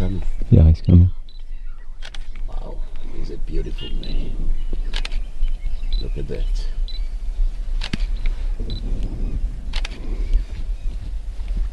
coming. Yeah, he's coming. Wow, he's a beautiful man. Look at that.